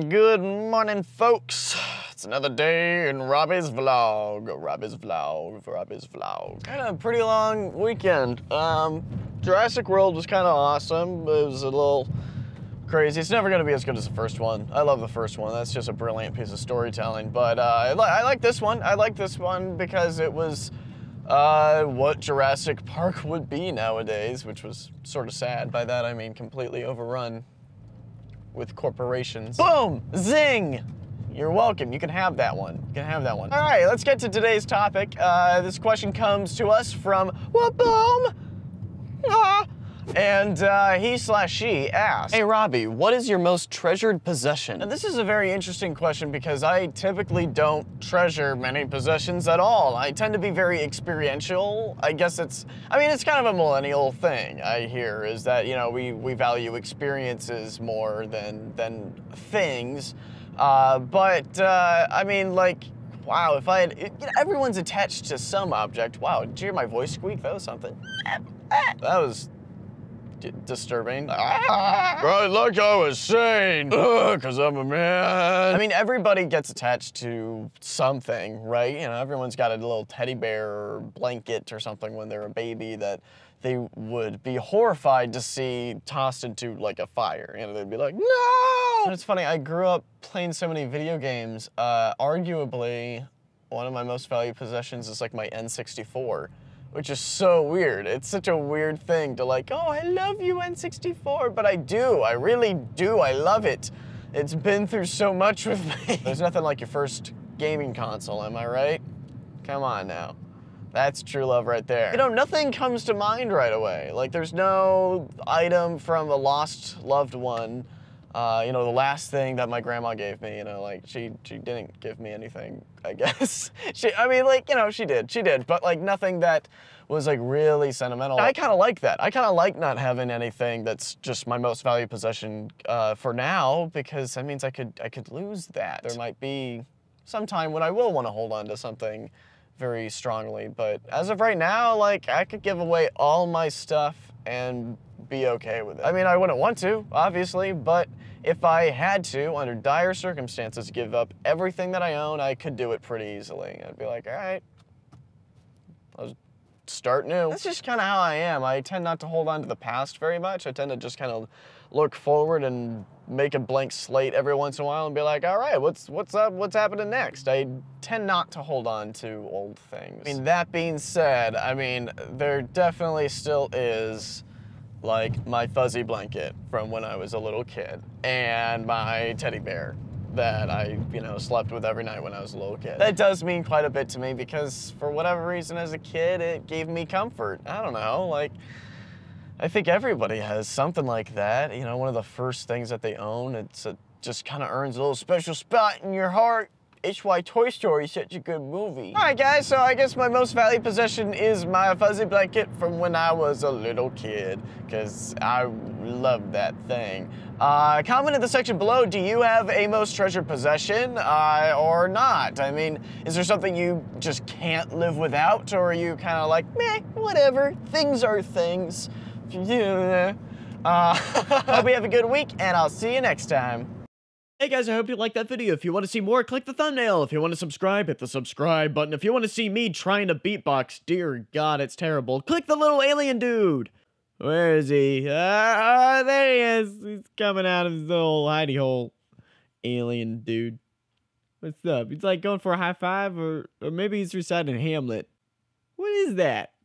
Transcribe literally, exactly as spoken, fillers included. and good morning, folks. It's another day in Robbie's vlog. Robbie's vlog, Robbie's vlog. Kind of a pretty long weekend. Um, Jurassic World was kind of awesome. It was a little crazy. It's never gonna be as good as the first one. I love the first one. That's just a brilliant piece of storytelling. But uh, I, li I like this one. I like this one because it was Uh, what Jurassic Park would be nowadays, which was sort of sad. By that I mean completely overrun with corporations. Boom! Zing! You're welcome. You can have that one. You can have that one. All right, let's get to today's topic. Uh, this question comes to us from What Boom? Ah. And uh, he slash she asked, "Hey Robbie, what is your most treasured possession?" Now this is a very interesting question because I typically don't treasure many possessions at all. I tend to be very experiential. I guess it's, I mean, it's kind of a millennial thing I hear, is that, you know, we, we value experiences more than, than things. Uh, but, uh, I mean, like, wow, if I had, you know, everyone's attached to some object. Wow, did you hear my voice squeak? That was something. That was disturbing. Right, like I was saying, because I'm a man. I mean, everybody gets attached to something, right? You know, everyone's got a little teddy bear or blanket or something when they're a baby that they would be horrified to see tossed into like a fire. You know, they'd be like, no! And it's funny, I grew up playing so many video games. Uh, arguably, one of my most valued possessions is like my N sixty-four. Which is so weird. It's such a weird thing to like, oh, I love you, N sixty-four, but I do, I really do, I love it. It's been through so much with me. There's nothing like your first gaming console, am I right? Come on now. That's true love right there. You know, nothing comes to mind right away. Like, there's no item from a lost loved one. Uh, you know, the last thing that my grandma gave me, you know, like, she, she didn't give me anything, I guess. she, I mean, like, you know, she did, she did, but, like, nothing that was, like, really sentimental. I kind of like that. I kind of like not having anything that's just my most valued possession uh, for now, because that means I could, I could lose that. There might be some time when I will want to hold on to something very strongly, but as of right now, like, I could give away all my stuff and be okay with it. I mean, I wouldn't want to, obviously, but if I had to, under dire circumstances, give up everything that I own, I could do it pretty easily. I'd be like, all right, I'll start new. That's just kind of how I am. I tend not to hold on to the past very much. I tend to just kind of look forward and make a blank slate every once in a while and be like, all right, what's, what's up, what's happening next? I tend not to hold on to old things. I mean, that being said, I mean, there definitely still is like my fuzzy blanket from when I was a little kid and my teddy bear that I, you know, slept with every night when I was a little kid. That does mean quite a bit to me because for whatever reason as a kid, it gave me comfort. I don't know, like, I think everybody has something like that. You know, one of the first things that they own, it's a, just kind of earns a little special spot in your heart. It's why Toy Story is such a good movie. All right, guys, so I guess my most valued possession is my fuzzy blanket from when I was a little kid, because I love that thing. Uh, comment in the section below, do you have a most treasured possession uh, or not? I mean, is there something you just can't live without, or are you kind of like, meh, whatever, things are things. Uh, hope you have a good week, and I'll see you next time. Hey guys, I hope you liked that video. If you want to see more, click the thumbnail. If you want to subscribe, hit the subscribe button. If you want to see me trying to beatbox, dear God, it's terrible. Click the little alien dude. Where is he? Ah, uh, there he is. He's coming out of his little hidey hole. Alien dude. What's up? He's like going for a high five, or, or maybe he's reciting Hamlet. What is that?